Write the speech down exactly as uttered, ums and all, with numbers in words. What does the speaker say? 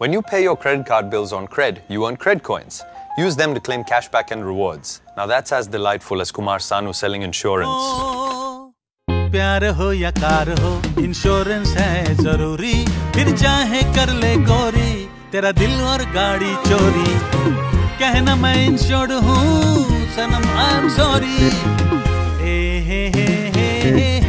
When you pay your credit card bills on CRED, you earn CRED coins. Use them to claim cashback and rewards. Now that's as delightful as Kumar Sanu selling insurance. Oh, pyar ho ya car ho, insurance hai zaruri. Phir chahe kar le gauri, tera dil aur gaadi chori. Kehna main insured hoon, sanam I'm sorry. Hey, hey, hey, hey, hey.